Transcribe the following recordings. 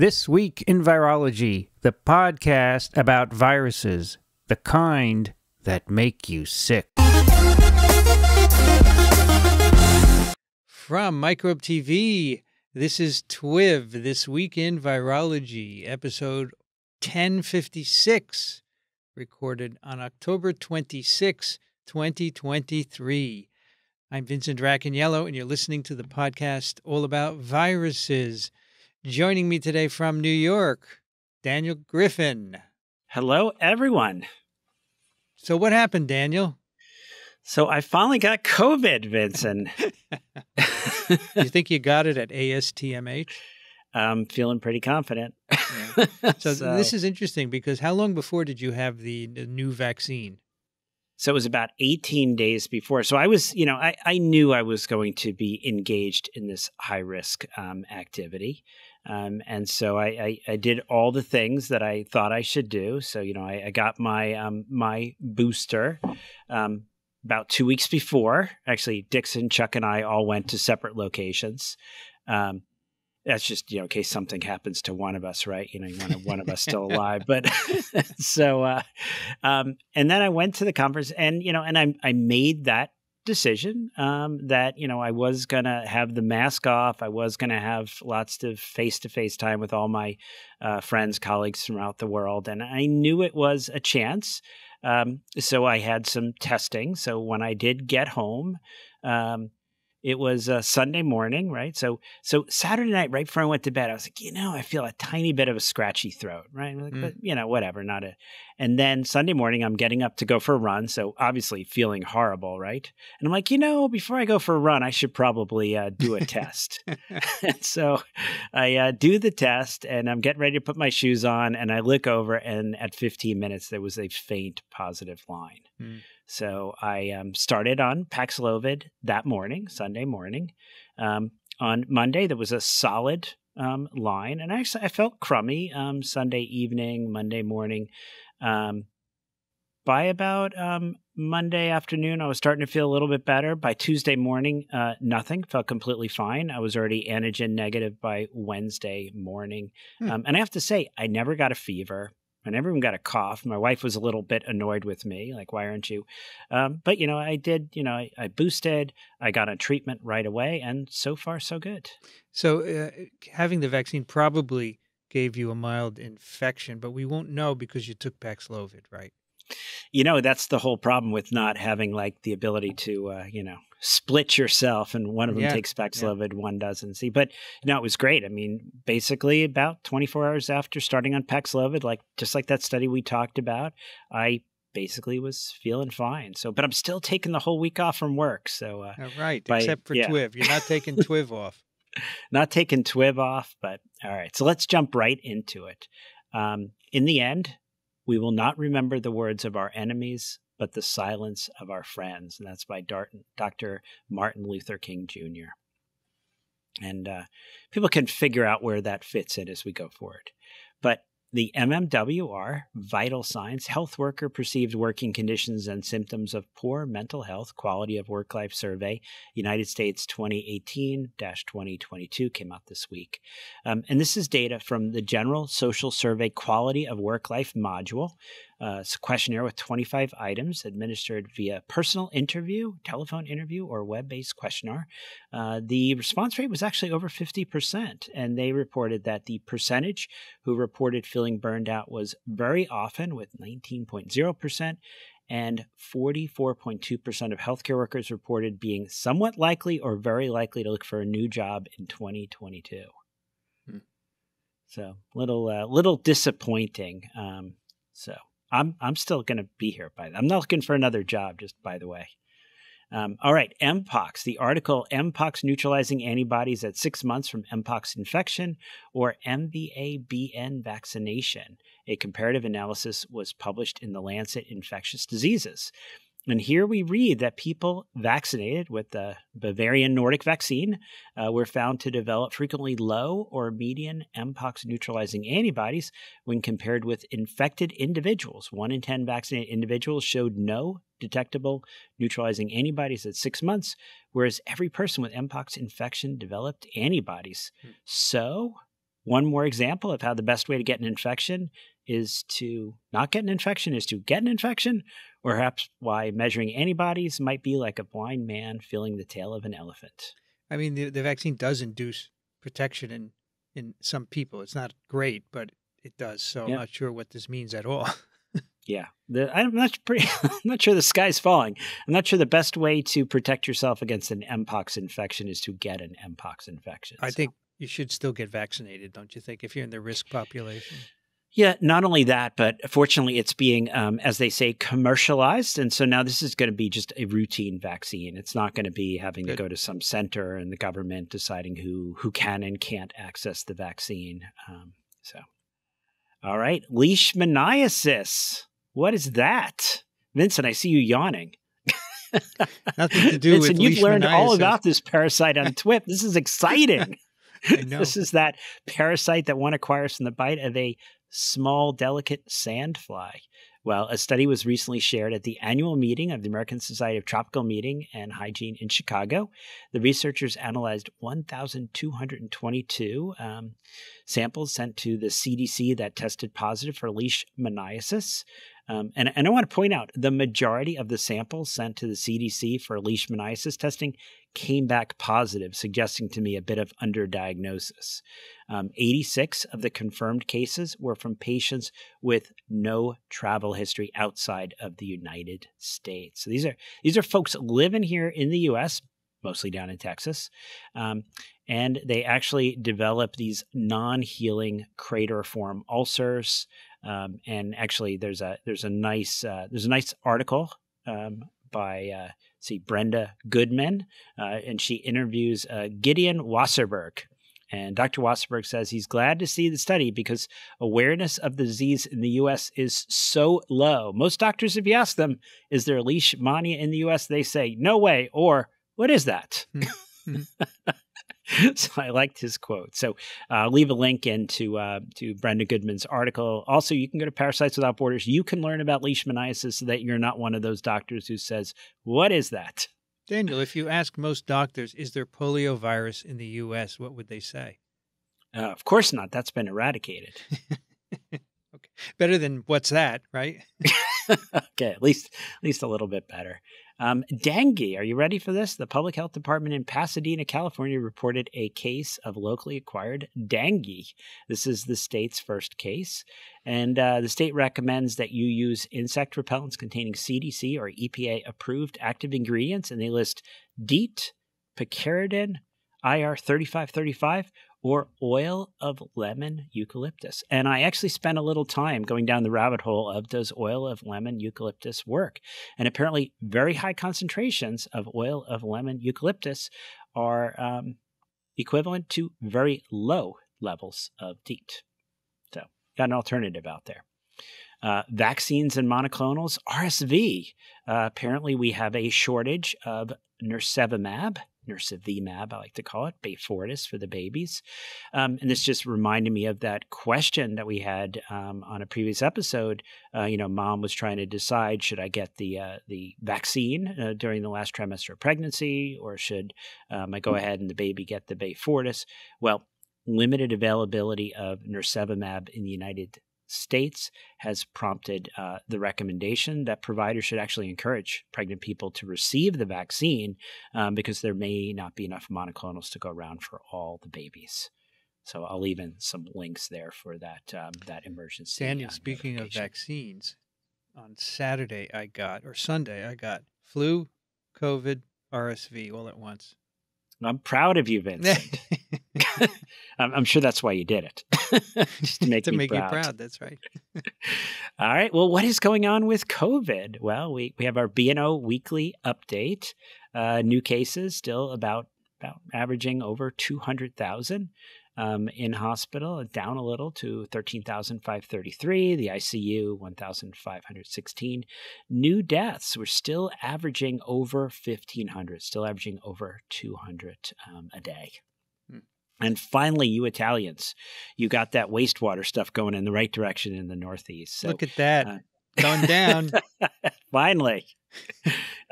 This Week in Virology, the podcast about viruses, the kind that make you sick. From Microbe TV, this is TWiV, This Week in Virology, episode 1056, recorded on October 26, 2023. I'm Vincent Racaniello, and you're listening to the podcast all about viruses. Joining me today from New York, Daniel Griffin. Hello, everyone. So what happened, Daniel? So I finally got COVID, Vincent. You think you got it at ASTMH? I'm feeling pretty confident. Yeah. So this is interesting because how long before did you have the new vaccine? So it was about 18 days before. So I was, you know, I knew I was going to be engaged in this high-risk activity. And so I did all the things that I thought I should do. So, you know, I got my my booster about 2 weeks before. Actually, Dixon, Chuck, and I all went to separate locations. That's just, you know, in case something happens to one of us, right? You know, you want one of us still alive. But so, and then I went to the conference and, you know, and I made that decision that, you know, I was going to have the mask off. I was going to have lots of face-to-face time with all my friends, colleagues throughout the world. And I knew it was a chance. So I had some testing. So when I did get home, it was Sunday morning, right? So Saturday night, right before I went to bed, I was like, you know, I feel a tiny bit of a scratchy throat, right? Like, but, you know, whatever, not a. And then Sunday morning, I'm getting up to go for a run. So obviously feeling horrible, right? And I'm like, you know, before I go for a run, I should probably do a test. And so I do the test and I'm getting ready to put my shoes on and I look over and at 15 minutes, there was a faint positive line. Mm. So I started on Paxlovid that morning, Sunday morning. On Monday, there was a solid line. And actually, I felt crummy Sunday evening, Monday morning. By about Monday afternoon, I was starting to feel a little bit better. By Tuesday morning, nothing. Felt completely fine. I was already antigen negative by Wednesday morning. Hmm. And I have to say, I never got a fever. And everyone got a cough. My wife was a little bit annoyed with me, like, why aren't you? But, you know, I did, you know, I boosted, I got on treatment right away, and so far, so good. So having the vaccine probably gave you a mild infection, but we won't know because you took Paxlovid, right? You know, that's the whole problem with not having, like, the ability to, you know, split yourself and one of them takes Paxlovid, one doesn't. See, but no, it was great. I mean, basically about 24 hours after starting on Paxlovid, like just like that study we talked about, I basically was feeling fine. So, but I'm still taking the whole week off from work. So, right. Except for TWiV. You're not taking TWiV off. Not taking TWiV off, but all right. So let's jump right into it. In the end, we will not remember the words of our enemies, but the silence of our friends. And that's by Dr. Martin Luther King, Jr. And people can figure out where that fits in as we go forward. But the MMWR, vital signs, health worker perceived working conditions and symptoms of poor mental health, quality of work life survey, United States 2018-2022 came out this week. And this is data from the General Social Survey Quality of Work Life module. It's a questionnaire with 25 items administered via personal interview, telephone interview, or web-based questionnaire. The response rate was actually over 50%, and they reported that the percentage who reported feeling burned out was very often with 19.0%, and 44.2% of healthcare workers reported being somewhat likely or very likely to look for a new job in 2022. Hmm. So little disappointing. So. I'm still going to be here by then. I'm not looking for another job, just by the way. All right, MPOX, the article, MPOX neutralizing antibodies at 6 months from MPOX infection or MVA-BN vaccination. A comparative analysis was published in the Lancet Infectious Diseases. And here we read that people vaccinated with the Bavarian Nordic vaccine were found to develop frequently low or median MPOX neutralizing antibodies when compared with infected individuals. 1 in 10 vaccinated individuals showed no detectable neutralizing antibodies at 6 months, whereas every person with MPOX infection developed antibodies. So one more example of how the best way to get an infection is to not get an infection, is to get an infection, or perhaps why measuring antibodies might be like a blind man feeling the tail of an elephant. I mean, the vaccine does induce protection in some people. It's not great, but it does. So I'm not sure what this means at all. Yeah. I'm not sure the sky's falling. I'm not sure the best way to protect yourself against an MPOX infection is to get an MPOX infection. I think you should still get vaccinated, don't you think, if you're in the risk population? Yeah, not only that, but fortunately it's being, as they say, commercialized. And so now this is going to be just a routine vaccine. It's not going to be having to go to some center and the government deciding who can and can't access the vaccine. All right. Leishmaniasis. What is that? Vincent, I see you yawning. Nothing to do with Vincent, you've learned all about this parasite on TWIP. This is exciting. I know. This is that parasite that one acquires from the bite of a small, delicate sandfly. Well, a study was recently shared at the annual meeting of the American Society of Tropical Medicine and Hygiene in Chicago. The researchers analyzed 1,222 samples sent to the CDC that tested positive for leishmaniasis. And I want to point out, the majority of the samples sent to the CDC for leishmaniasis testing came back positive, suggesting to me a bit of underdiagnosis. 86 of the confirmed cases were from patients with no travel history outside of the United States. So these are folks living here in the U.S., mostly down in Texas, and they actually develop these non-healing crateriform ulcers. And actually, there's a nice article by Brenda Goodman, and she interviews Gideon Wasserberg. And Dr. Wasserberg says he's glad to see the study because awareness of the disease in the U.S. is so low. Most doctors, if you ask them, is there leishmania in the U.S., they say no way, or what is that? So I liked his quote. So I'll leave a link to Brenda Goodman's article. Also, you can go to Parasites Without Borders. You can learn about leishmaniasis so that you're not one of those doctors who says, what is that? Daniel, if you ask most doctors, is there poliovirus in the U.S., what would they say? Of course not. That's been eradicated. Okay. Better than what's that, right? Okay, at least a little bit better. Dengue, are you ready for this? The Public Health Department in Pasadena, California, reported a case of locally acquired dengue. This is the state's first case. And the state recommends that you use insect repellents containing CDC or EPA-approved active ingredients. And they list DEET, picaridin, IR 3535, or oil of lemon eucalyptus. And I actually spent a little time going down the rabbit hole of does oil of lemon eucalyptus work? And apparently very high concentrations of oil of lemon eucalyptus are equivalent to very low levels of DEET. So got an alternative out there. Vaccines and monoclonals, RSV. Apparently we have a shortage of nirsevimab, I like to call it, Beyfortus for the babies. And this just reminded me of that question that we had on a previous episode. Mom was trying to decide, should I get the vaccine during the last trimester of pregnancy, or should I go ahead and the baby get the Beyfortus? Well, limited availability of nirsevimab in the United States has prompted the recommendation that providers should actually encourage pregnant people to receive the vaccine because there may not be enough monoclonals to go around for all the babies. So I'll leave in some links there for that that emergency. Daniel, speaking of vaccines, on Sunday I got flu, COVID, RSV all at once. I'm proud of you, Vincent. I'm sure that's why you did it. Just to make you proud. That's right. All right. Well, what is going on with COVID? Well, we have our B&O weekly update. New cases still about averaging over 200,000 in hospital, down a little to 13,533. The ICU, 1,516. New deaths, we're still averaging over 1,500, still averaging over 200 a day. And finally, you Italians, you got that wastewater stuff going in the right direction in the Northeast. So, look at that. Going down. Finally.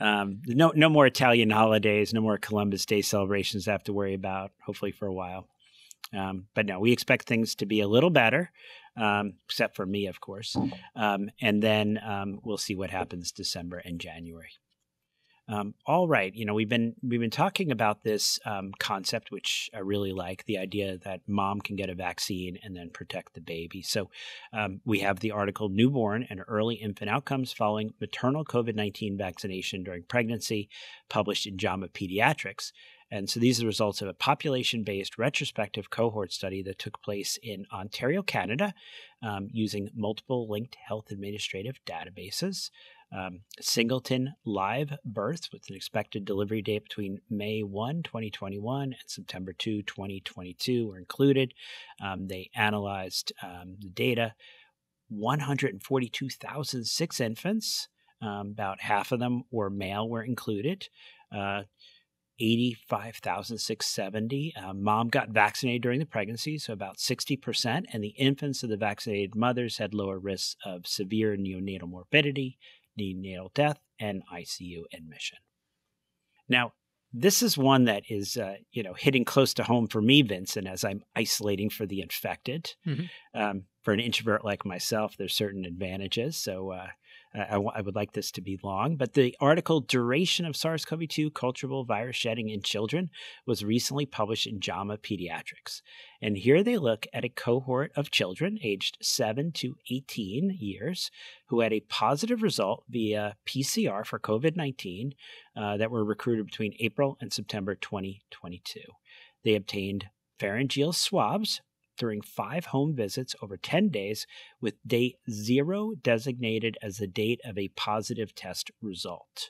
No more Italian holidays, no more Columbus Day celebrations to have to worry about, hopefully for a while. But no, we expect things to be a little better, except for me, of course. And then we'll see what happens December and January. All right. You know, we've been talking about this concept, which I really like, the idea that mom can get a vaccine and then protect the baby. So we have the article, Newborn and Early Infant Outcomes Following Maternal COVID-19 Vaccination During Pregnancy, published in JAMA Pediatrics. And so these are the results of a population-based retrospective cohort study that took place in Ontario, Canada, using multiple linked health administrative databases. Singleton live birth with an expected delivery date between May 1, 2021 and September 2, 2022 were included. They analyzed the data. 142,006 infants, about half of them were male, were included. 85,670. Mom got vaccinated during the pregnancy, so about 60%, and the infants of the vaccinated mothers had lower risks of severe neonatal morbidity, neonatal death, and ICU admission. Now, this is one that is, hitting close to home for me, Vincent, as I'm isolating for the infected. Mm-hmm. For an introvert like myself, there's certain advantages. So, I would like this to be long, but the article Duration of SARS-CoV-2 Culturable Virus Shedding in Children was recently published in JAMA Pediatrics. And here they look at a cohort of children aged 7 to 18 years who had a positive result via PCR for COVID-19 that were recruited between April and September 2022. They obtained pharyngeal swabs during 5 home visits over 10 days, with day 0 designated as the date of a positive test result.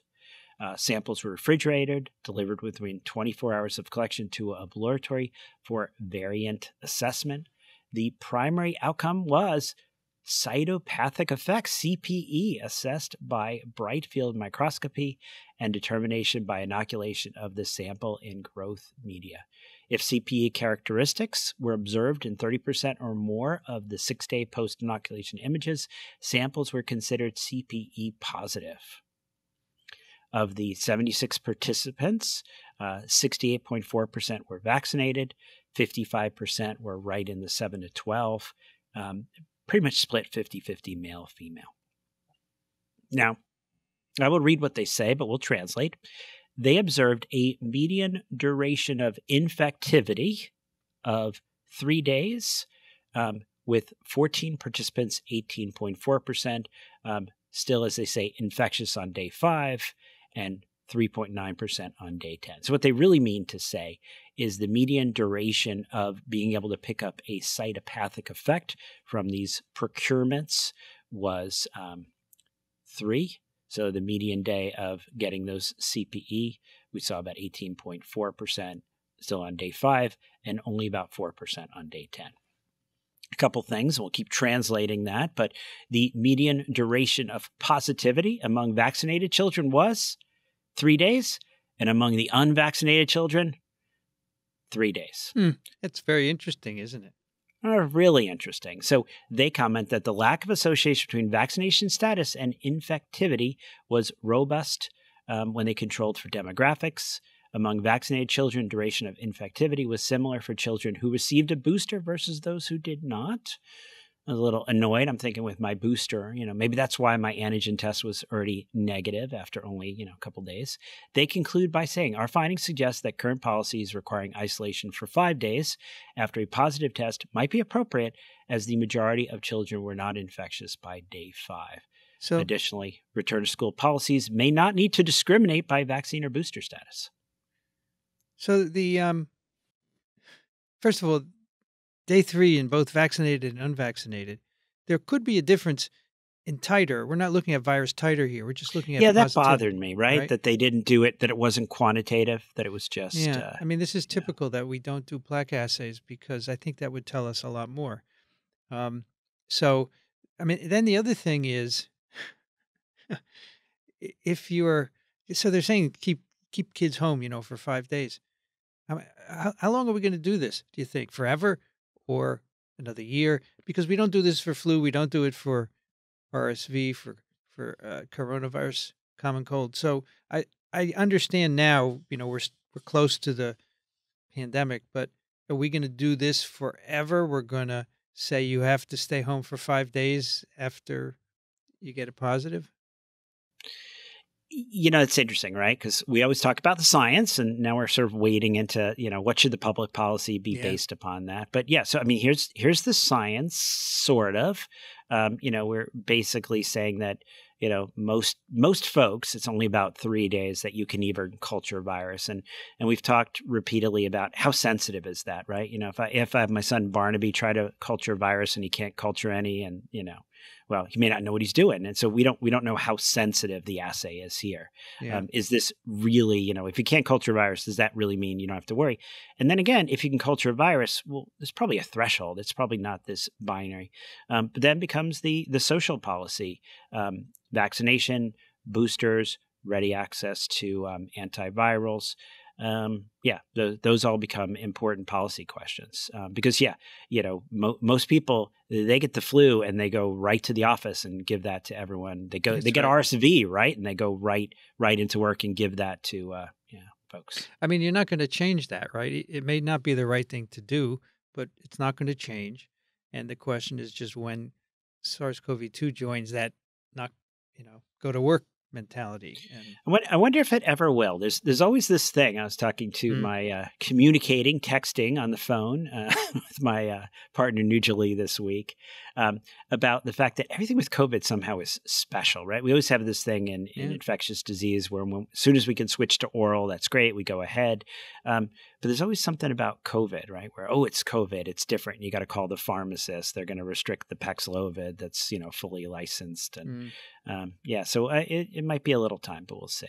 Samples were refrigerated, delivered within 24 hours of collection to a laboratory for variant assessment. The primary outcome was cytopathic effects, CPE, assessed by bright field microscopy and determination by inoculation of the sample in growth media. If CPE characteristics were observed in 30% or more of the 6-day post-inoculation images, samples were considered CPE positive. Of the 76 participants, 68.4% were vaccinated, 55% were right in the 7 to 12, pretty much split 50-50 male-female. Now, I will read what they say, but we'll translate. They observed a median duration of infectivity of 3 days, with 14 participants, 18.4%, still, as they say, infectious on day 5 and 3.9% on day 10. So what they really mean to say is the median duration of being able to pick up a cytopathic effect from these procurements was 3. So the median day of getting those CPE, we saw about 18.4% still on day 5 and only about 4% on day 10. A couple things, we'll keep translating that, but the median duration of positivity among vaccinated children was 3 days, and among the unvaccinated children, 3 days. That's very interesting, isn't it? Really interesting. So they comment that the lack of association between vaccination status and infectivity was robust when they controlled for demographics. Among vaccinated children, duration of infectivity was similar for children who received a booster versus those who did not. I'm a little annoyed. I'm thinking with my booster, maybe that's why my antigen test was already negative after only, a couple of days. They conclude by saying, our findings suggest that current policies requiring isolation for 5 days after a positive test might be appropriate, as the majority of children were not infectious by day 5. So, additionally, return to school policies may not need to discriminate by vaccine or booster status. So the first of all, Day 3 in both vaccinated and unvaccinated, there could be a difference in titer. We're not looking at virus titer here. We're just looking at the positivity. Yeah, that bothered me, right? That they didn't do it, that it wasn't quantitative, that it was just... Yeah, I mean, this is typical that we don't do plaque assays, because I think that would tell us a lot more. Then the other thing is, if you're... So they're saying keep kids home, for 5 days. How long are we going to do this, do you think? Forever or another year? Because we don't do this for flu. We don't do it for RSV, for coronavirus, common cold. So I understand now, we're close to the pandemic, but Are we going to do this forever? We're going to say you have to stay home for 5 days after you get a positive? You know, it's interesting, right? Because we always talk about the science, and now we're sort of wading into, you know, what should the public policy be based upon that? But yeah, so I mean, here's the science, sort of. You know, we're basically saying that, you know, most folks, it's only about 3 days that you can even culture virus, and we've talked repeatedly about how sensitive is that, right? You know, if I have my son Barnaby try to culture virus and he can't culture any, and you know. Well, he may not know what he's doing. And so we don't know how sensitive the assay is here. Yeah. Is this really, you know, if you can't culture virus, does that really mean you don't have to worry? And then again, if you can culture a virus, well, there's probably a threshold. It's probably not this binary. But then becomes the social policy, vaccination, boosters, ready access to antivirals. Yeah, those all become important policy questions because, yeah, you know, most people, they get the flu and they go right to the office and give that to everyone. They go, That's they get right. RSV, right? And they go right into work and give that to folks. I mean, you're not going to change that, right? It may not be the right thing to do, but it's not going to change. And the question is just when SARS-CoV-2 joins that, not, you know, go to work mentality. And I wonder if it ever will. There's always this thing. I was talking to my texting on the phone with my partner Nujali this week about the fact that everything with COVID somehow is special, right? We always have this thing in infectious disease where as soon as we can switch to oral, that's great. We go ahead. But there's always something about COVID, right? Where, oh, it's COVID. It's different. You got to call the pharmacist. They're going to restrict the Paxlovid that's, you know, fully licensed. And yeah, so it might be a little time, but we'll see.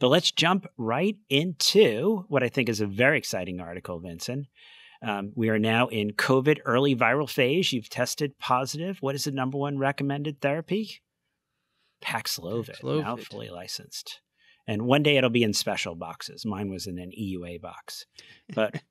But let's jump right into what I think is a very exciting article, Vincent. We are now in COVID early viral phase. You've tested positive. What is the number one recommended therapy? Paxlovid. Now fully licensed. And one day it'll be in special boxes. Mine was in an EUA box. But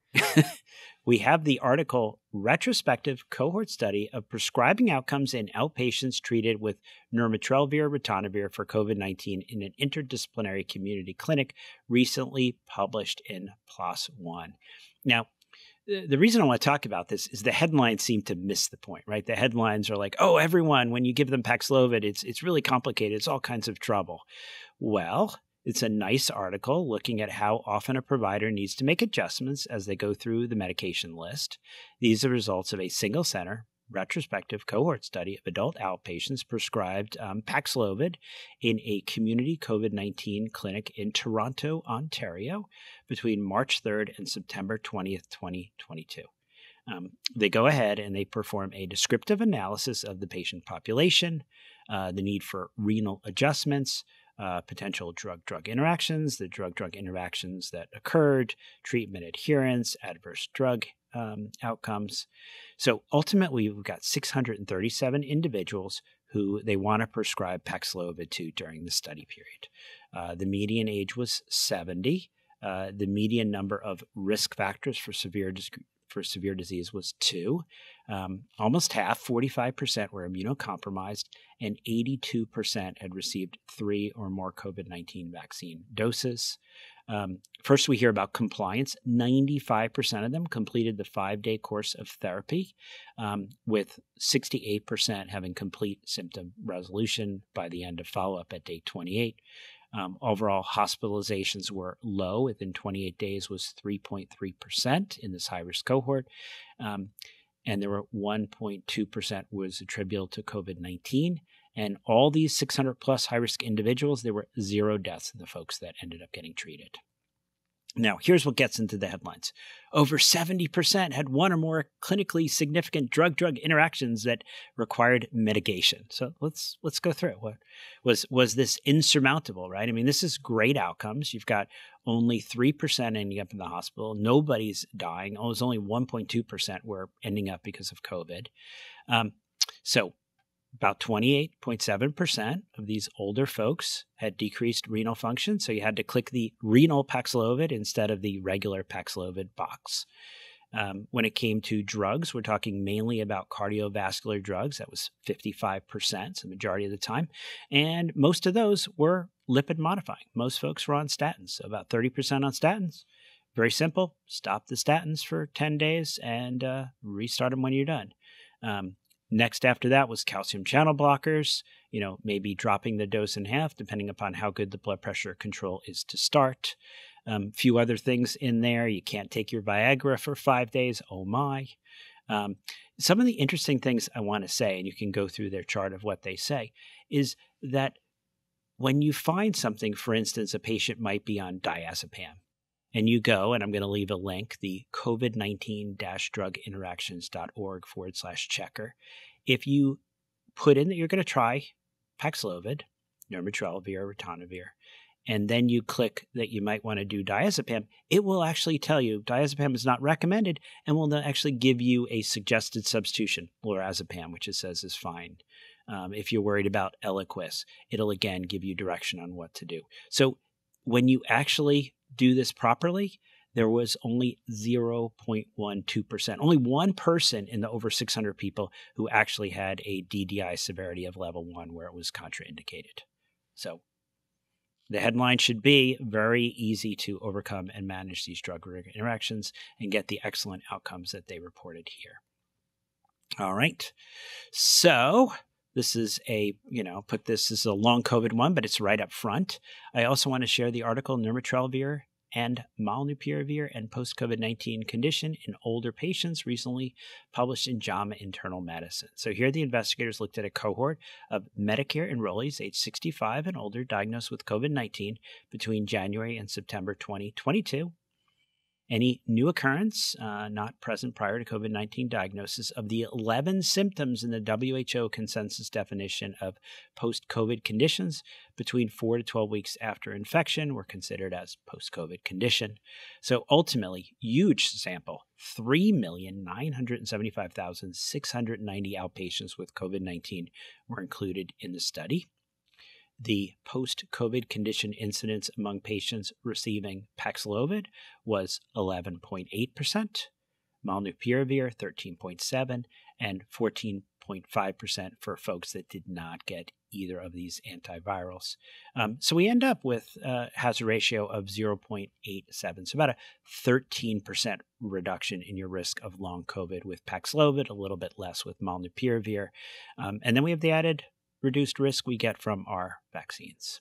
we have the article, Retrospective Cohort Study of Prescribing Outcomes in Outpatients Treated with Nirmatrelvir Ritonavir for COVID-19 in an Interdisciplinary Community Clinic, recently published in PLOS One. Now, the reason I want to talk about this is the headlines seem to miss the point, right? The headlines are like, oh, everyone, when you give them Paxlovid, it's really complicated. It's all kinds of trouble. Well, it's a nice article looking at how often a provider needs to make adjustments as they go through the medication list. These are results of a single-center retrospective cohort study of adult outpatients prescribed Paxlovid in a community COVID-19 clinic in Toronto, Ontario, between March 3rd and September 20th, 2022. They go ahead and they perform a descriptive analysis of the patient population, the need for renal adjustments, potential drug-drug interactions, the drug-drug interactions that occurred, treatment adherence, adverse drug outcomes. So ultimately, we've got 637 individuals who they want to prescribe Paxlovid to during the study period. The median age was 70. The median number of risk factors for severe disease was 2. Almost half, 45%, were immunocompromised, and 82% had received 3 or more COVID-19 vaccine doses. First, we hear about compliance. 95% of them completed the 5-day course of therapy, with 68% having complete symptom resolution by the end of follow-up at day 28. Overall, hospitalizations were low. Within 28 days was 3.3% in this high-risk cohort, and there were 1.2% was attributable to COVID-19. And all these 600-plus high-risk individuals, there were 0 deaths in the folks that ended up getting treated. Now, here's what gets into the headlines. Over 70% had 1 or more clinically significant drug-drug interactions that required mitigation. So let's go through it. What was this insurmountable, right? I mean, this is great outcomes. You've got only 3% ending up in the hospital. Nobody's dying. Oh, it was only 1.2% were ending up because of COVID. So about 28.7% of these older folks had decreased renal function, so you had to click the renal Paxlovid instead of the regular Paxlovid box. When it came to drugs, we're talking mainly about cardiovascular drugs. That was 55%, the majority of the time. And most of those were lipid modifying. Most folks were on statins, so about 30% on statins, Very simple. Stop the statins for 10 days and restart them when you're done. Next after that was calcium channel blockers, you know, maybe dropping the dose in half, depending upon how good the blood pressure control is to start. Few other things in there. You can't take your Viagra for 5 days. Oh, my. Some of the interesting things I want to say, and you can go through their chart of what they say, is that when you find something, for instance, a patient might be on diazepam, and you go, and I'm going to leave a link, the COVID19-druginteractions.org/checker. If you put in that you're going to try Paxlovid, nirmatrelvir, ritonavir, and then you click that you might want to do diazepam, it will actually tell you diazepam is not recommended and will actually give you a suggested substitution, lorazepam, which it says is fine. If you're worried about Eliquis, it'll again give you direction on what to do. So when you actually do this properly, there was only 0.12%, only one person in the over 600 people who actually had a DDI severity of level 1 where it was contraindicated. So the headline should be very easy to overcome and manage these drug interactions and get the excellent outcomes that they reported here. All right. So this is a, you know, put this is a long COVID one, but it's right up front. I also want to share the article, Nirmatrelvir and Molnupiravir and Post-COVID-19 Condition in Older Patients, recently published in JAMA Internal Medicine. So here the investigators looked at a cohort of Medicare enrollees aged 65 and older diagnosed with COVID-19 between January and September 2022. Any new occurrence not present prior to COVID-19 diagnosis of the 11 symptoms in the WHO consensus definition of post-COVID conditions between 4 to 12 weeks after infection were considered as post-COVID condition. So ultimately, huge sample, 3,975,690 outpatients with COVID-19 were included in the study. The post-COVID condition incidence among patients receiving Paxlovid was 11.8%, Molnupiravir 13.7%, and 14.5% for folks that did not get either of these antivirals. So we end up with a hazard ratio of 0.87, so about a 13% reduction in your risk of long COVID with Paxlovid, a little bit less with Molnupiravir. And then we have the added reduced risk we get from our vaccines.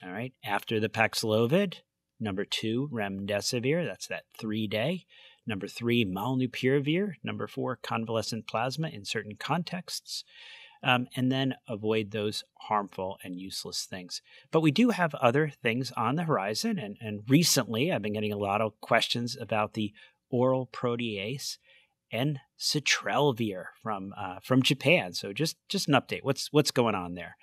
All right. After the Paxlovid, number 2, Remdesivir, that's that 3-day. Number 3, Molnupiravir. Number 4, convalescent plasma in certain contexts. And then avoid those harmful and useless things. But we do have other things on the horizon. And recently, I've been getting a lot of questions about the oral protease and Citrelvir from Japan. So just an update. What's going on there?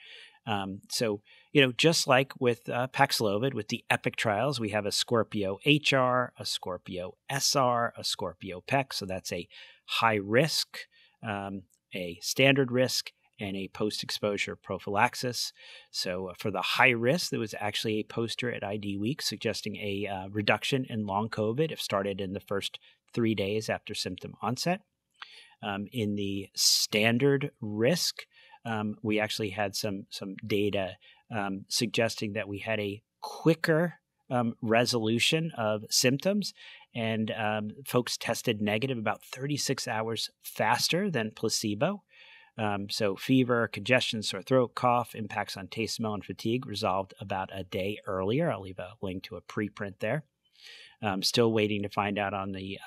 So, you know, just like with Paxlovid, with the EPIC trials, we have a Scorpio HR, a Scorpio SR, a Scorpio PEC. So that's a high risk, a standard risk, and a post-exposure prophylaxis. So for the high risk, there was actually a poster at ID Week suggesting a reduction in long COVID if started in the first 3 days after symptom onset. In the standard risk, we actually had some data suggesting that we had a quicker resolution of symptoms, and folks tested negative about 36 hours faster than placebo. So fever, congestion, sore throat, cough, impacts on taste, smell, and fatigue resolved about a day earlier. I'll leave a link to a preprint there. Still waiting to find out on the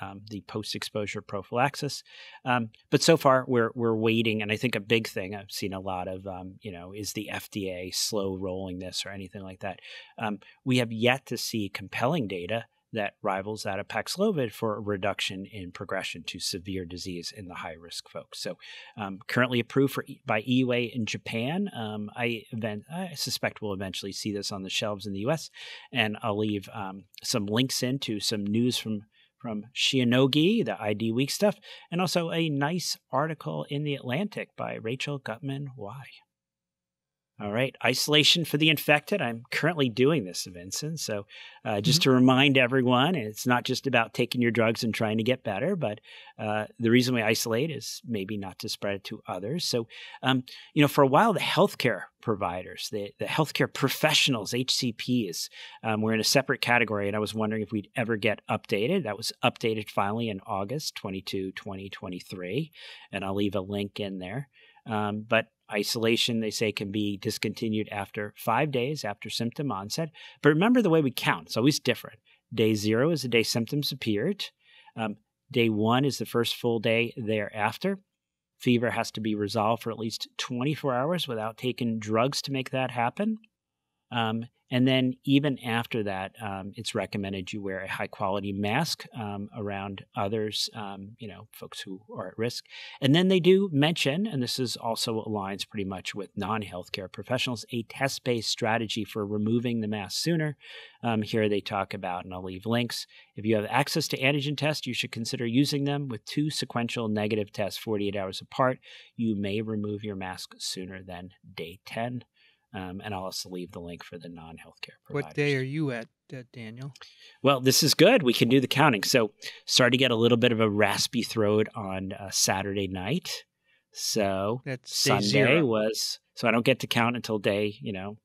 post-exposure prophylaxis. But so far, we're waiting. And I think a big thing I've seen a lot of, you know, is the FDA slow rolling this or anything like that. We have yet to see compelling data that rivals that of Paxlovid for a reduction in progression to severe disease in the high-risk folks. So currently approved by EUA in Japan. I suspect we'll eventually see this on the shelves in the U.S., and I'll leave some links into some news from Shionogi, the ID Week stuff, and also a nice article in The Atlantic by Rachel Gutman-Wye. All right. Isolation for the infected. I'm currently doing this, Vincent. So just to remind everyone, and it's not just about taking your drugs and trying to get better, but the reason we isolate is maybe not to spread it to others. So, you know, for a while, the healthcare providers, the healthcare professionals, HCPs, were in a separate category. And I was wondering if we'd ever get updated. That was updated finally in August 22, 2023. And I'll leave a link in there. But isolation, they say, can be discontinued after 5 days after symptom onset. But remember the way we count. It's always different. Day zero is the day symptoms appeared. Day one is the first full day thereafter. Fever has to be resolved for at least 24 hours without taking drugs to make that happen. And then even after that, it's recommended you wear a high-quality mask around others, you know, folks who are at risk. And then they do mention, and this is also aligns pretty much with non-healthcare professionals, a test-based strategy for removing the mask sooner. Here they talk about, and I'll leave links, if you have access to antigen tests, you should consider using them with 2 sequential negative tests 48 hours apart. You may remove your mask sooner than day 10. And I'll also leave the link for the non-healthcare providers. What day are you at, Daniel? Well, this is good. We can do the counting. So started to get a little bit of a raspy throat on Saturday night. So that's Sunday was, so I don't get to count until day, you know,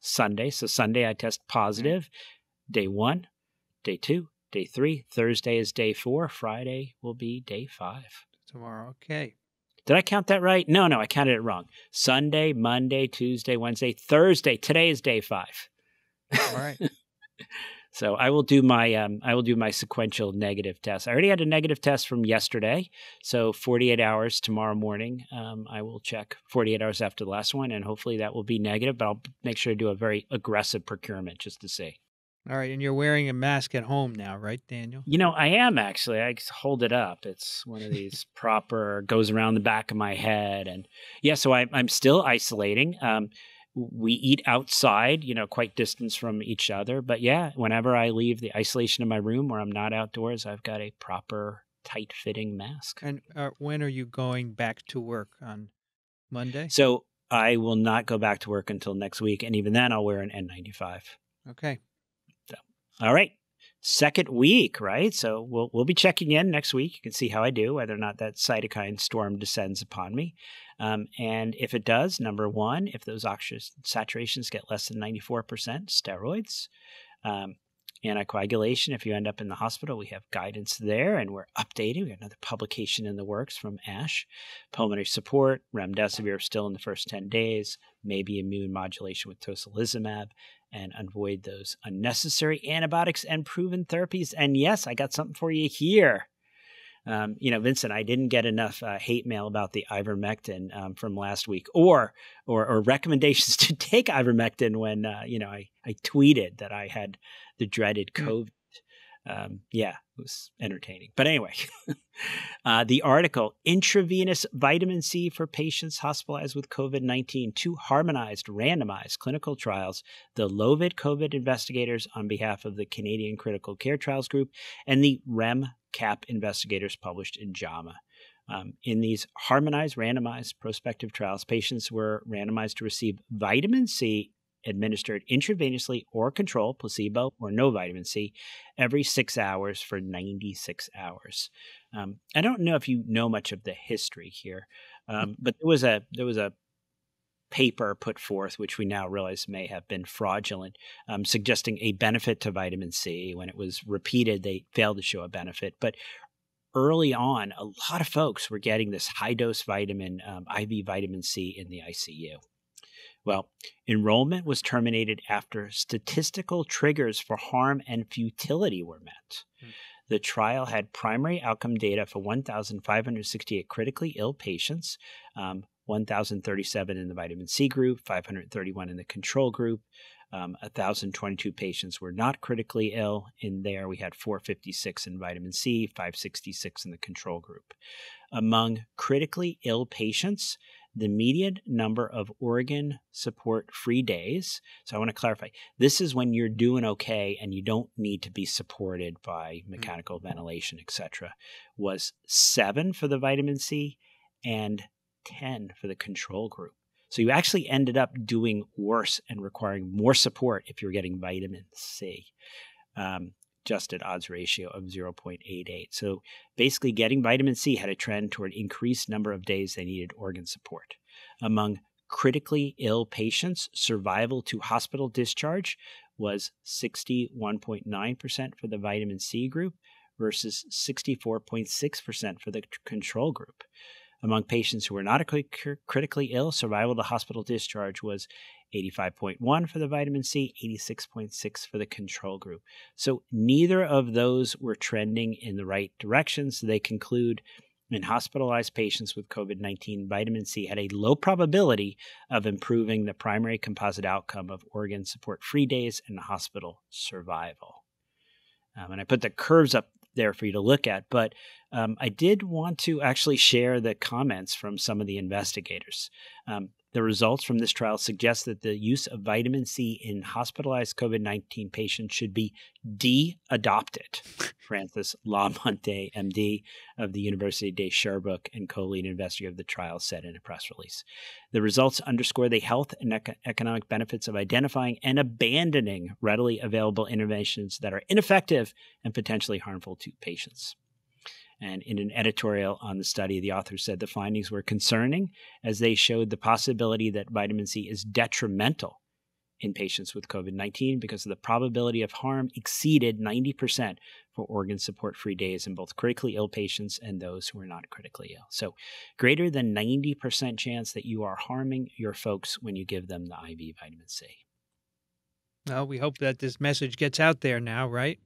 Sunday. So Sunday I test positive. Day 1, day 2, day 3. Thursday is day 4. Friday will be day 5. Tomorrow, okay. Did I count that right? No, no, I counted it wrong. Sunday, Monday, Tuesday, Wednesday, Thursday. Today is day 5. All right. So I will do my sequential negative test. I already had a negative test from yesterday, so 48 hours tomorrow morning. I will check 48 hours after the last one, and hopefully that will be negative. But I'll make sure to do a very aggressive procurement just to see. All right, and you're wearing a mask at home now, right, Daniel? You know, I am actually. I hold it up. It's one of these proper, goes around the back of my head. And yeah, so I'm still isolating. We eat outside, you know, quite distance from each other. But yeah, whenever I leave the isolation of my room where I'm not outdoors, I've got a proper tight-fitting mask. And when are you going back to work? On Monday? So I will not go back to work until next week. And even then, I'll wear an N95. Okay. All right. Second week, right? So we'll be checking in next week. You can see how I do, whether or not that cytokine storm descends upon me. And if it does, number one, if those oxygen saturations get less than 94%, steroids. Anticoagulation, if you end up in the hospital, we have guidance there, and we're updating. We have another publication in the works from ASH. Pulmonary support, remdesivir still in the first 10 days, maybe immune modulation with tocilizumab, and avoid those unnecessary antibiotics and proven therapies. And yes, I got something for you here. You know, Vincent, I didn't get enough hate mail about the ivermectin from last week, or recommendations to take ivermectin when, you know, I tweeted that I had the dreaded COVID. Yeah, it was entertaining. But anyway, the article, Intravenous Vitamin C for Patients Hospitalized with COVID-19, 2 harmonized, randomized clinical trials, the Lovid COVID investigators on behalf of the Canadian Critical Care Trials Group, and the REMCAP investigators published in JAMA. In these harmonized, randomized prospective trials, patients were randomized to receive vitamin C administered intravenously or control, placebo, or no vitamin C, every 6 hours for 96 hours. I don't know if you know much of the history here, but there was a paper put forth, which we now realize may have been fraudulent, suggesting a benefit to vitamin C. When it was repeated, they failed to show a benefit. But early on, a lot of folks were getting this high-dose vitamin, IV vitamin C in the ICU. Well, enrollment was terminated after statistical triggers for harm and futility were met. The trial had primary outcome data for 1,568 critically ill patients, 1,037 in the vitamin C group, 531 in the control group. 1,022 patients were not critically ill. In there, we had 456 in vitamin C, 566 in the control group. Among critically ill patients, the median number of organ support-free days. So I want to clarify. This is when you're doing okay and you don't need to be supported by mechanical ventilation, et cetera, was 7 for the vitamin C and 10 for the control group. So you actually ended up doing worse and requiring more support if you're getting vitamin C, adjusted odds ratio of 0.88. So basically getting vitamin C had a trend toward increased number of days they needed organ support. Among critically ill patients, survival to hospital discharge was 61.9% for the vitamin C group versus 64.6% for the control group. Among patients who were not critically ill, survival to hospital discharge was 85.1 for the vitamin C, 86.6 for the control group. So neither of those were trending in the right direction. So they conclude in hospitalized patients with COVID-19, vitamin C had a low probability of improving the primary composite outcome of organ support-free days and hospital survival. And I put the curves up there for you to look at, but I did want to actually share the comments from some of the investigators. The results from this trial suggest that the use of vitamin C in hospitalized COVID-19 patients should be de-adopted. Francis Lamonte, MD of the University of Sherbrooke and co-lead investigator of the trial, said in a press release. The results underscore the health and economic benefits of identifying and abandoning readily available interventions that are ineffective and potentially harmful to patients. And in an editorial on the study, the author said the findings were concerning as they showed the possibility that vitamin C is detrimental in patients with COVID-19 because the probability of harm exceeded 90% for organ support-free days in both critically ill patients and those who are not critically ill. So greater than 90% chance that you are harming your folks when you give them the IV vitamin C. Well, we hope that this message gets out there now, right?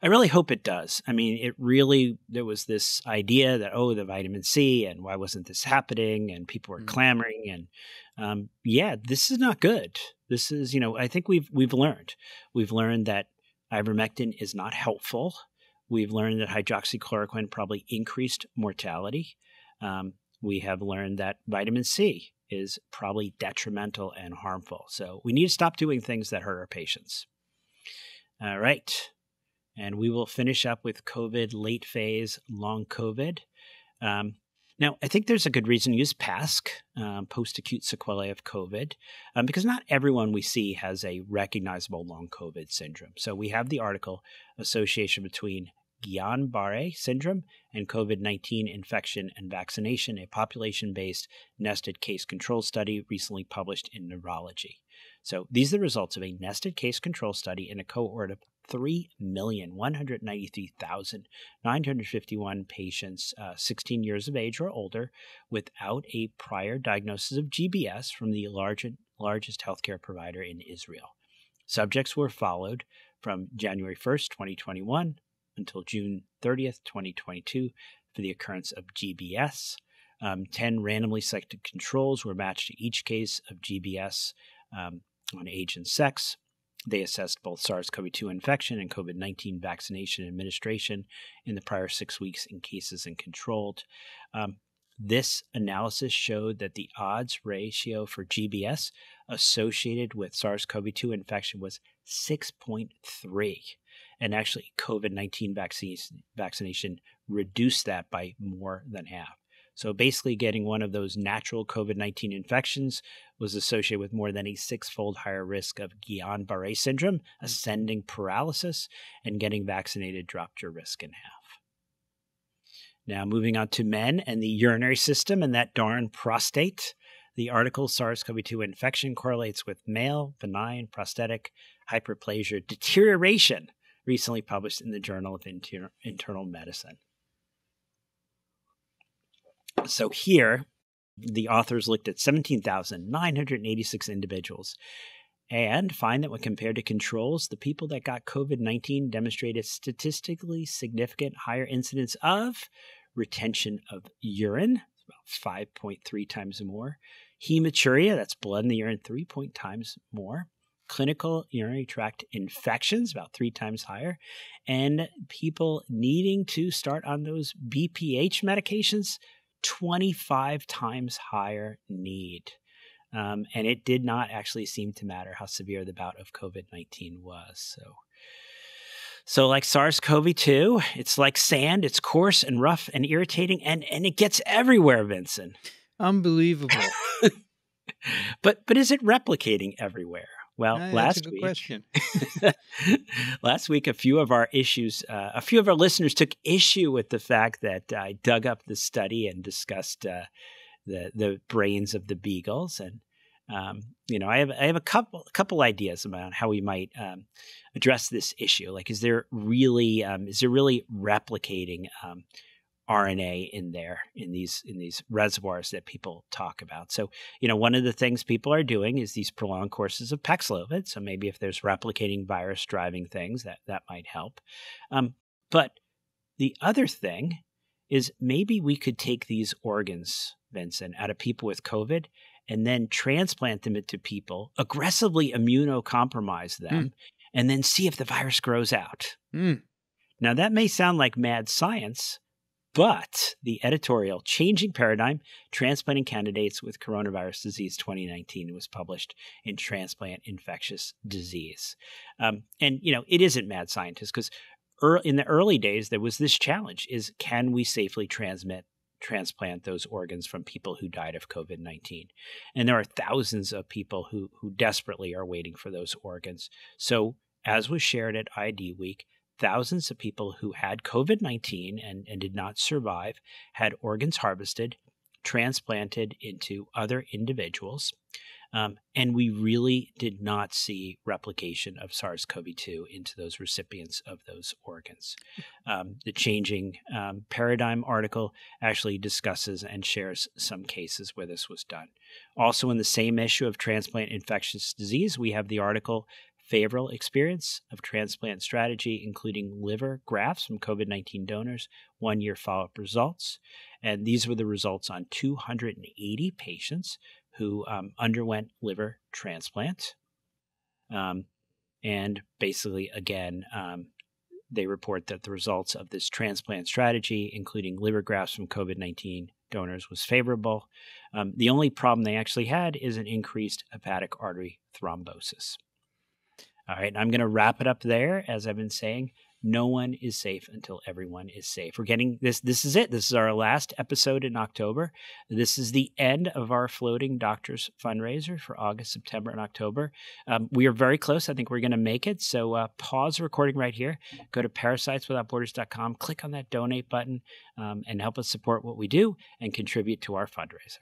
I really hope it does. I mean, it really, there was this idea that, oh, the vitamin C, and why wasn't this happening? And people were clamoring. And yeah, this is not good. This is, you know, I think we've learned. We've learned that ivermectin is not helpful. We've learned that hydroxychloroquine probably increased mortality. We have learned that vitamin C is probably detrimental and harmful. So we need to stop doing things that hurt our patients. All right. And we will finish up with COVID, late phase, long COVID. Now, I think there's a good reason to use PASC, post-acute sequelae of COVID, because not everyone we see has a recognizable long COVID syndrome. So we have the article, Association Between Guillain-Barré Syndrome and COVID-19 Infection and Vaccination, a Population-Based Nested Case Control Study recently published in Neurology. So these are the results of a nested case control study in a cohort of 3,193,951 patients 16 years of age or older without a prior diagnosis of GBS from the largest healthcare provider in Israel. Subjects were followed from January 1st, 2021 until June 30th, 2022 for the occurrence of GBS. 10 randomly selected controls were matched to each case of GBS on age and sex. They assessed both SARS-CoV-2 infection and COVID-19 vaccination administration in the prior 6 weeks in cases and controlled. This analysis showed that the odds ratio for GBS associated with SARS-CoV-2 infection was 6.3. And actually, COVID-19 vaccination reduced that by more than half. So basically getting one of those natural COVID-19 infections was associated with more than a six-fold higher risk of Guillain-Barré syndrome, ascending paralysis, and getting vaccinated dropped your risk in half. Now moving on to men and the urinary system and that darn prostate. The article, SARS-CoV-2 infection correlates with male benign prostatic hyperplasia deterioration, recently published in the Journal of Internal Medicine. So here, the authors looked at 17,986 individuals and find that when compared to controls, the people that got COVID-19 demonstrated statistically significant higher incidence of retention of urine, about 5.3 times more, hematuria, that's blood in the urine, 3 times more, clinical urinary tract infections, about 3 times higher, and people needing to start on those BPH medications, 25 times higher need. And it did not actually seem to matter how severe the bout of COVID-19 was. So like SARS-CoV-2, it's like sand. It's coarse and rough and irritating, and it gets everywhere, Vincent. Unbelievable. But is it replicating everywhere? Well, last week, a few of our issues, a few of our listeners took issue with the fact that I dug up the study and discussed the brains of the beagles, and I have a couple ideas about how we might address this issue. Like, is there really replicating RNA in these reservoirs that people talk about? So, one of the things people are doing is these prolonged courses of Paxlovid. So maybe if there's replicating virus driving things, that might help. But the other thing is maybe we could take these organs, Vincent, out of people with COVID and then transplant them into people, aggressively immunocompromise them, and then see if the virus grows out. Now, that may sound like mad science, but the editorial Changing Paradigm, Transplanting Candidates with Coronavirus Disease 2019 was published in Transplant Infectious Disease. It isn't mad scientists, because in the early days, there was this challenge is, can we safely transplant those organs from people who died of COVID-19? And there are thousands of people who desperately are waiting for those organs. So as was shared at ID Week, thousands of people who had COVID-19 and did not survive had organs harvested, transplanted into other individuals, and we really did not see replication of SARS-CoV-2 into those recipients of those organs. The Changing Paradigm article actually discusses and shares some cases where this was done. Also, in the same issue of Transplant Infectious Disease, we have the article Favorable Experience of Transplant Strategy, Including Liver Grafts from COVID-19 Donors, One-Year Follow-Up Results. And these were the results on 280 patients who underwent liver transplant. And basically, again, they report that the results of this transplant strategy, including liver grafts from COVID-19 donors, was favorable. The only problem they actually had is an increased hepatic artery thrombosis. All right, I'm going to wrap it up there. As I've been saying, no one is safe until everyone is safe. We're getting this. This is it. This is our last episode in October. This is the end of our Floating Doctors fundraiser for August, September, and October. We are very close. I think we're going to make it. So pause the recording right here. Go to parasiteswithoutborders.com, click on that donate button, and help us support what we do and contribute to our fundraiser.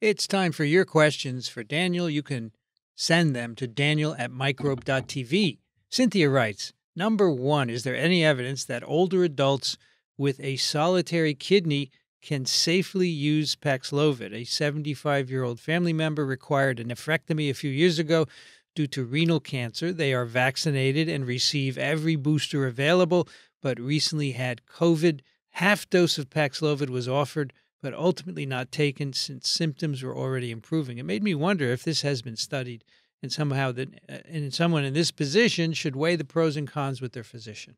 It's time for your questions for Daniel. You can send them to daniel@microbe.tv. Cynthia writes, "Number 1, is there any evidence that older adults with a solitary kidney can safely use Paxlovid? A 75-year-old family member required a nephrectomy a few years ago due to renal cancer. They are vaccinated and receive every booster available, but recently had COVID. Half dose of Paxlovid was offered, but ultimately not taken since symptoms were already improving. It made me wonder if this has been studied, and somehow that and someone in this position should weigh the pros and cons with their physician."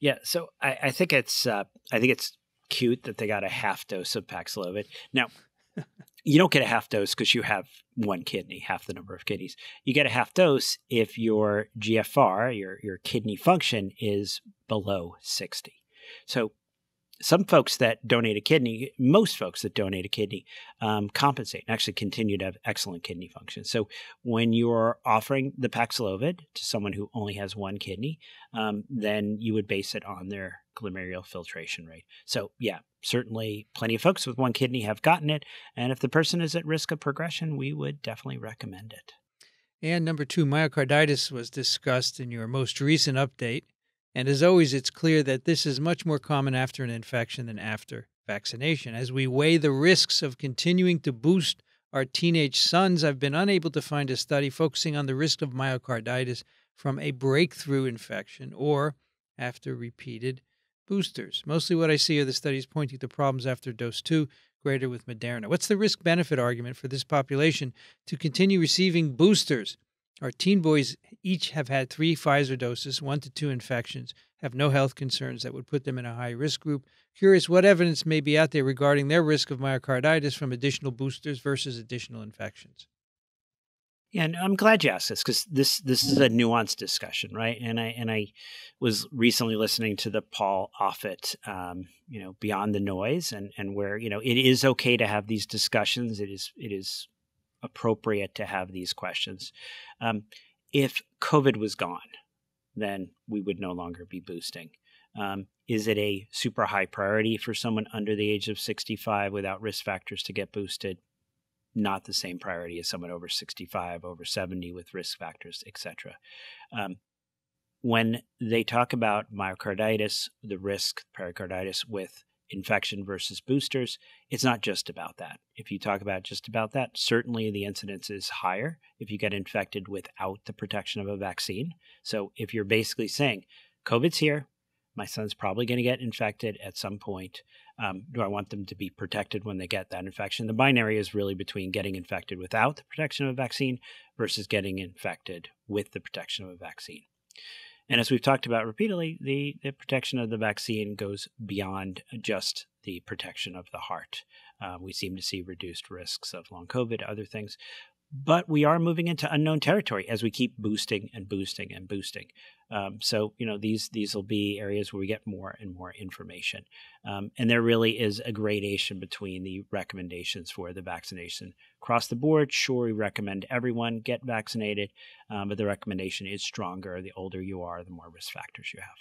Yeah, so I think it's I think it's cute that they got a half dose of Paxlovid. Now, you don't get a half dose because you have one kidney, half the number of kidneys. You get a half dose if your GFR, your kidney function, is below 60. So some folks that donate a kidney, most folks that donate a kidney, compensate and actually continue to have excellent kidney function. So when you're offering the Paxlovid to someone who only has one kidney, then you would base it on their glomerular filtration rate. So yeah, certainly plenty of folks with one kidney have gotten it. And if the person is at risk of progression, we would definitely recommend it. And number 2, myocarditis was discussed in your most recent update. And as always, it's clear that this is much more common after an infection than after vaccination. As we weigh the risks of continuing to boost our teenage sons, I've been unable to find a study focusing on the risk of myocarditis from a breakthrough infection or after repeated boosters. Mostly what I see are the studies pointing to problems after dose 2, greater with Moderna. What's the risk-benefit argument for this population to continue receiving boosters? Our teen boys each have had 3 Pfizer doses, 1 to 2 infections, have no health concerns that would put them in a high-risk group. Curious what evidence may be out there regarding their risk of myocarditis from additional boosters versus additional infections. And I'm glad you asked this, because this is a nuanced discussion, right? And I was recently listening to the Paul Offit, Beyond the Noise, and where, it is okay to have these discussions. It is appropriate to have these questions. If COVID was gone, then we would no longer be boosting. Is it a super high priority for someone under the age of 65 without risk factors to get boosted? Not the same priority as someone over 65, over 70 with risk factors, et cetera. When they talk about myocarditis, the risk pericarditis with infection versus boosters, it's not just about that. If you talk about just about that, certainly the incidence is higher if you get infected without the protection of a vaccine. So if you're basically saying, COVID's here, my son's probably going to get infected at some point. Do I want them to be protected when they get that infection? The binary is really between getting infected without the protection of a vaccine versus getting infected with the protection of a vaccine. And as we've talked about repeatedly, the protection of the vaccine goes beyond just the protection of the heart. We seem to see reduced risks of long COVID, other things. But we are moving into unknown territory as we keep boosting and boosting and boosting. These will be areas where we get more and more information. And there really is a gradation between the recommendations for the vaccination. Across the board, sure, we recommend everyone get vaccinated, but the recommendation is stronger. The older you are, the more risk factors you have.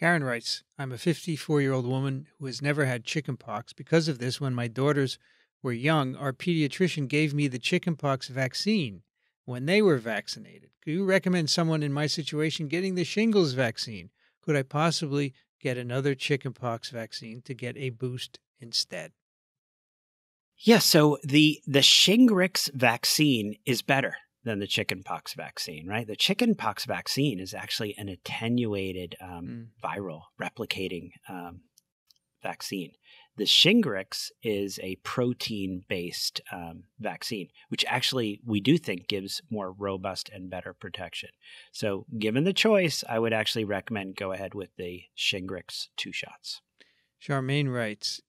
Karen writes, I'm a 54-year-old woman who has never had chickenpox. Because of this, when my daughters were young, our pediatrician gave me the chickenpox vaccine when they were vaccinated. Could you recommend someone in my situation getting the shingles vaccine? Could I possibly get another chickenpox vaccine to get a boost instead? Yeah, so the Shingrix vaccine is better than the chickenpox vaccine, right? The chickenpox vaccine is actually an attenuated viral replicating vaccine. The Shingrix is a protein-based vaccine, which actually we do think gives more robust and better protection. So given the choice, I would actually recommend go ahead with the Shingrix 2 shots. Charmaine writes,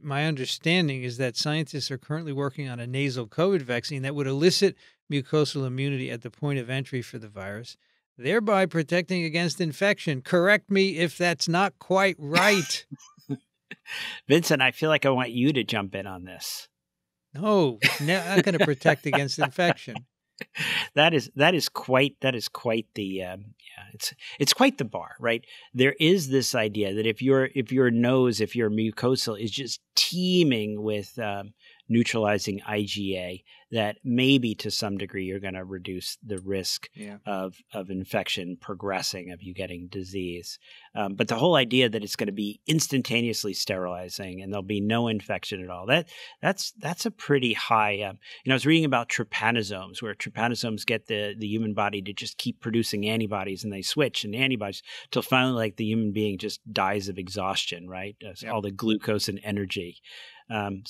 my understanding is that scientists are currently working on a nasal COVID vaccine that would elicit mucosal immunity at the point of entry for the virus, thereby protecting against infection. Correct me if that's not quite right. Vincent, I feel like I want you to jump in on this. No, I'm going to protect against infection. That is quite the it's quite the bar, right? There is this idea that if your mucosal is just teeming with neutralizing IgA, that maybe to some degree you're going to reduce the risk of infection progressing, of you getting disease. But the whole idea that it's going to be instantaneously sterilizing and there'll be no infection at all, that's a pretty high, I was reading about trypanosomes, where trypanosomes get the human body to just keep producing antibodies, and they switch in antibodies till finally, like, the human being just dies of exhaustion, right? All the glucose and energy. I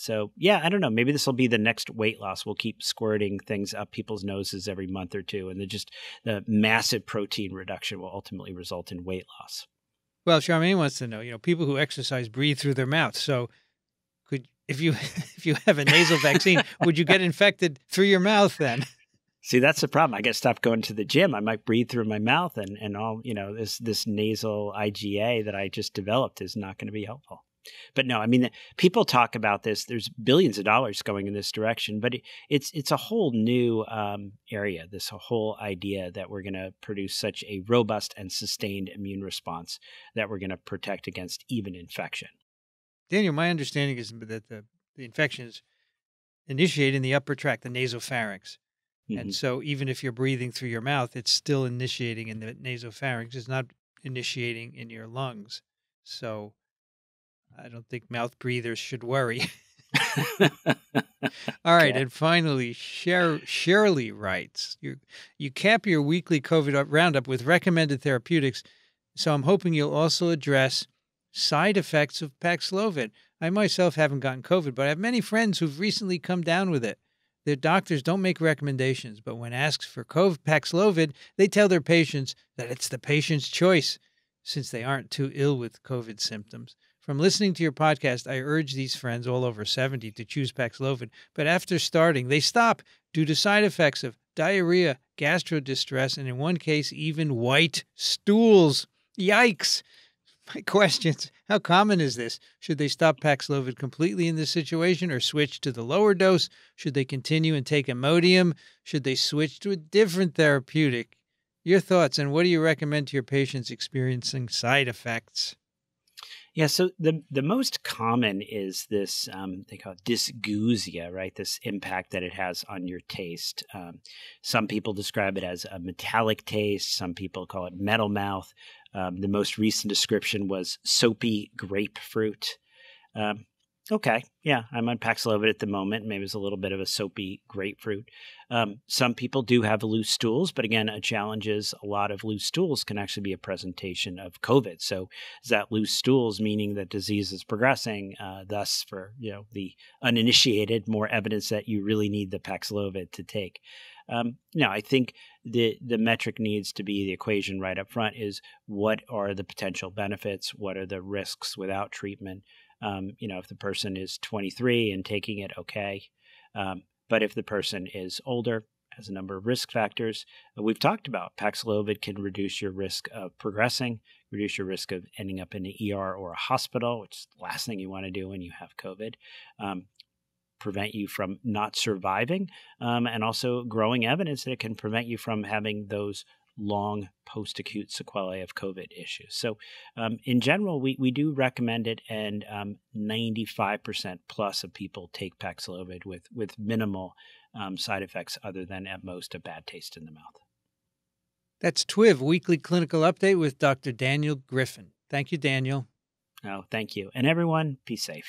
don't know. Maybe this will be the next weight loss. We'll keep squirting things up people's noses every month or two, and the massive protein reduction will ultimately result in weight loss. Well, Charmaine wants to know, people who exercise breathe through their mouth. So if you have a nasal vaccine, would you get infected through your mouth then? See, that's the problem. I got to stop going to the gym. I might breathe through my mouth, and all, this nasal IgA that I just developed is not going to be helpful. But no, I mean, people talk about this. There's billions of dollars going in this direction, but it's a whole new area, this whole idea that we're going to produce such a robust and sustained immune response that we're going to protect against even infection. Daniel, my understanding is that the infection is initiated in the upper tract, the nasopharynx. Mm-hmm. And so even if you're breathing through your mouth, it's still initiating in the nasopharynx. It's not initiating in your lungs. So I don't think mouth breathers should worry. All right. Yeah. And finally, Shirley writes, you cap your weekly COVID roundup with recommended therapeutics, so I'm hoping you'll also address side effects of Paxlovid. I myself haven't gotten COVID, but I have many friends who've recently come down with it. Their doctors don't make recommendations, but when asked for Paxlovid, they tell their patients that it's the patient's choice, since they aren't too ill with COVID symptoms. From listening to your podcast, I urge these friends all over 70 to choose Paxlovid, but after starting, they stop due to side effects of diarrhea, gastro distress, and in one case, even white stools. Yikes! My questions, how common is this? Should they stop Paxlovid completely in this situation or switch to the lower dose? Should they continue and take Imodium? Should they switch to a different therapeutic? Your thoughts, and what do you recommend to your patients experiencing side effects? Yeah, so the most common is this, they call it dysgeusia, right? This impact that it has on your taste. Some people describe it as a metallic taste. Some people call it metal mouth. The most recent description was soapy grapefruit. Okay, yeah, I'm on Paxlovid at the moment. Maybe it's a little bit of a soapy grapefruit. Some people do have loose stools, but again, a challenge is a lot of loose stools can actually be a presentation of COVID. So is that loose stools meaning that disease is progressing? Thus, for the uninitiated, more evidence that you really need the Paxlovid to take. No, I think the metric needs to be the equation right up front is what are the potential benefits? What are the risks without treatment? If the person is 23 and taking it, okay. But if the person is older, has a number of risk factors we've talked about, Paxlovid can reduce your risk of progressing, reduce your risk of ending up in an ER or a hospital, which is the last thing you want to do when you have COVID. Prevent you from not surviving, and also growing evidence that it can prevent you from having those long post-acute sequelae of COVID issues. So in general, we do recommend it, and 95% plus of people take Paxlovid with minimal side effects other than at most a bad taste in the mouth. That's TWiV, Weekly Clinical Update with Dr. Daniel Griffin. Thank you, Daniel. Oh, thank you. And everyone, be safe.